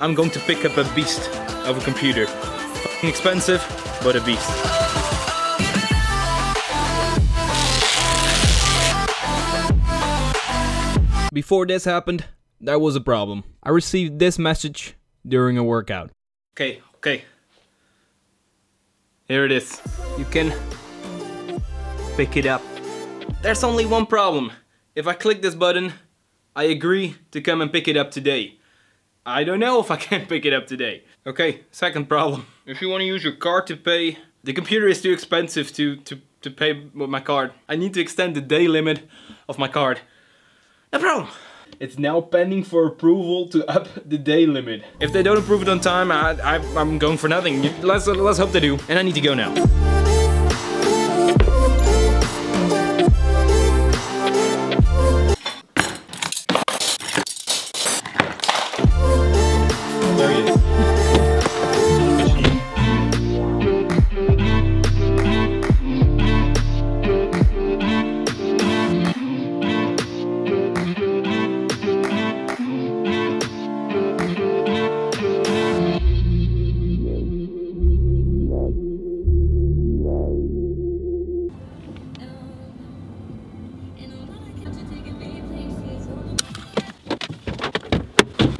I'm going to pick up a beast of a computer. Fucking expensive, but a beast. Before this happened, that was a problem. I received this message during a workout. Okay. Here it is. You can pick it up. There's only one problem. If I click this button, I agree to come and pick it up today. I don't know if I can pick it up today. Okay, second problem. If you want to use your card to pay, the computer is too expensive to pay with my card. I need to extend the day limit of my card. No problem. It's now pending for approval to up the day limit. If they don't approve it on time, I'm going for nothing. Let's hope they do. And I need to go now.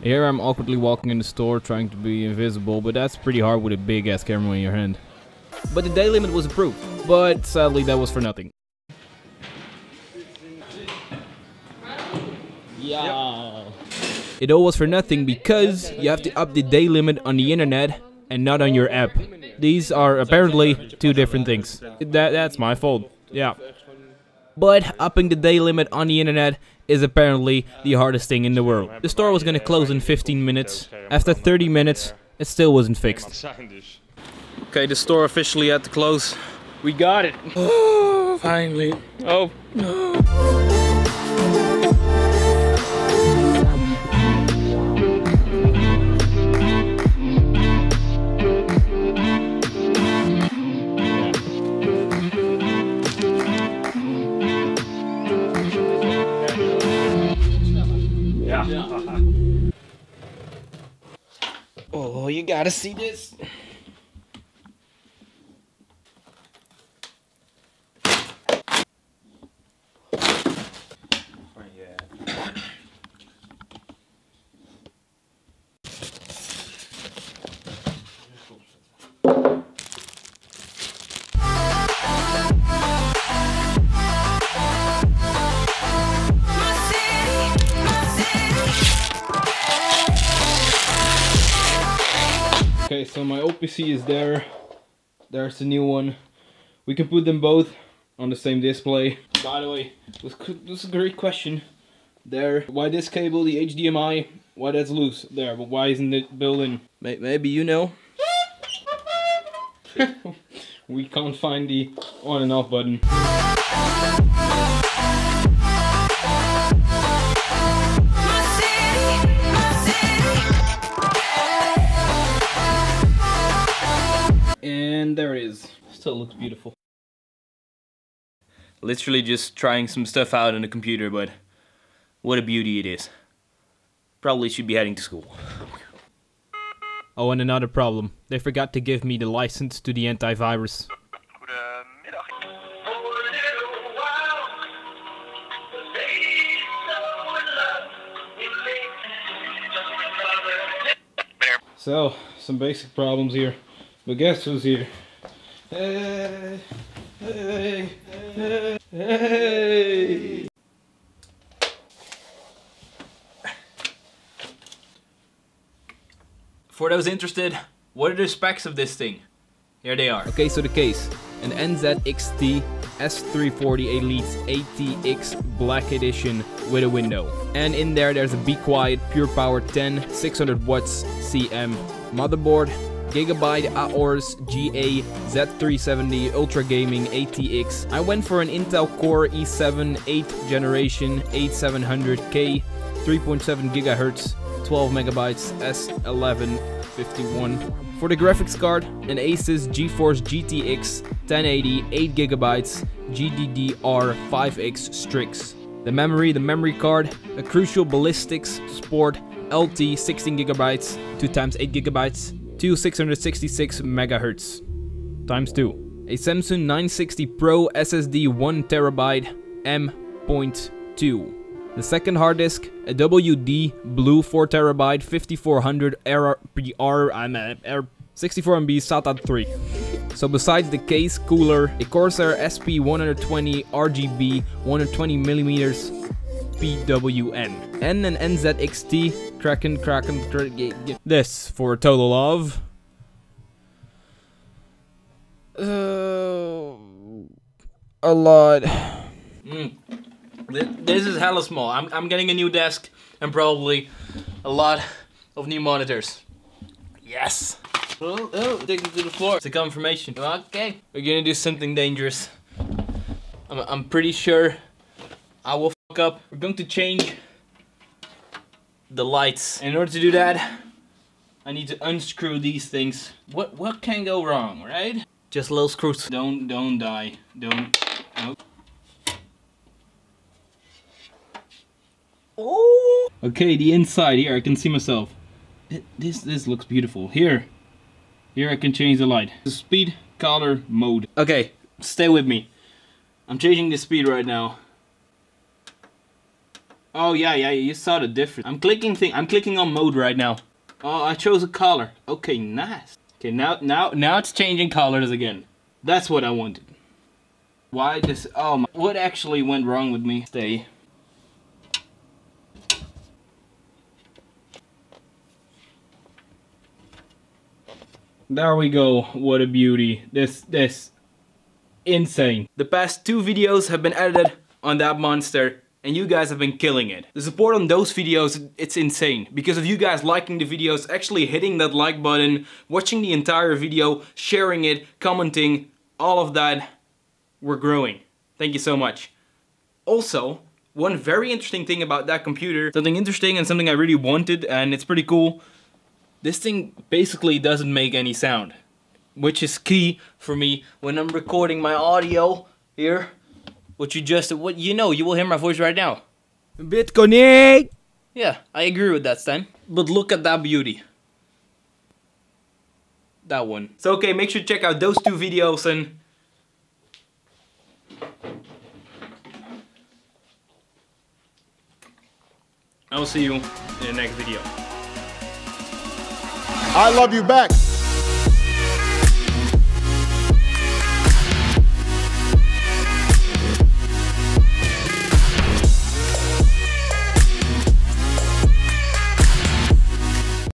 Here I'm awkwardly walking in the store trying to be invisible, but that's pretty hard with a big ass camera in your hand. But the day limit was approved, but sadly that was for nothing. Yeah. Yep. It all was for nothing because you have to up the day limit on the internet and not on your app. These are apparently two different things. That's my fault, yeah. But upping the day limit on the internet is apparently the hardest thing in the world. The store was gonna close in 15 minutes. After 30 minutes, it still wasn't fixed. Okay, the store officially had to close. We got it. Oh, finally. Oh. Oh, you gotta see this. Oh, yeah. Okay, so my OPC is there, there's the new one. We can put them both on the same display. By the way, this is a great question. There, why this cable, the HDMI, why that's loose there, but why isn't it built in? Maybe you know. We can't find the on and off button. And there it is. Still looks beautiful. Literally just trying some stuff out on the computer, but what a beauty it is. Probably should be heading to school. Oh, and another problem. They forgot to give me the license to the antivirus. So, some basic problems here. But guess who's here? Hey, hey, hey, hey. For those interested, what are the specs of this thing? Here they are. Okay, so the case. An NZXT S340 Elite ATX Black Edition with a window. And in there's a Be Quiet Pure Power 10 600 watts CM motherboard. Gigabyte Aorus GA Z370 Ultra Gaming ATX. I went for an Intel Core i7 8th generation 8700K, 3.7 GHz, 12 MB S1151. For the graphics card, an Asus GeForce GTX 1080 8GB GDDR5X Strix. The memory card, a Crucial Ballistix Sport LT 16GB, 2x8GB to 666MHz times 2. A Samsung 960 Pro SSD 1TB M.2. The second hard disk, a WD Blue 4TB 5400 64MB SATA 3. So besides the case, cooler, a Corsair SP 120 RGB 120mm PWM, and an NZXT Kraken. This for a total of a lot. This is hella small. I'm getting a new desk and probably a lot of new monitors. Yes. Oh, take it to the floor. It's a confirmation. Okay. We're gonna do something dangerous. I'm pretty sure I will fuck up. We're going to change the lights. In order to do that, I need to unscrew these things. What can go wrong, right? Just little screws. Don't die. Don't. No. Oh. Okay, the inside here. I can see myself. This looks beautiful. Here I can change the light. The speed, color, mode. Okay, stay with me. I'm changing the speed right now. Oh yeah, you saw the difference. I'm clicking on mode right now. Oh, I chose a color. Okay, nice. Okay, now it's changing colors again. That's what I wanted. Why this? Oh my! What actually went wrong with me? Stay. There we go, what a beauty. This insane. The past 2 videos have been edited on that monster and you guys have been killing it. The support on those videos, it's insane. Because of you guys liking the videos, actually hitting that like button, watching the entire video, sharing it, commenting, all of that, we're growing. Thank you so much. Also, one very interesting thing about that computer, something interesting and something I really wanted, and it's pretty cool. This thing basically doesn't make any sound, which is key for me when I'm recording my audio here. You will hear my voice right now. Bitcoin! Yeah, I agree with that, Stan. But look at that beauty. That one. So okay, make sure to check out those 2 videos and... I'll see you in the next video. I love you back.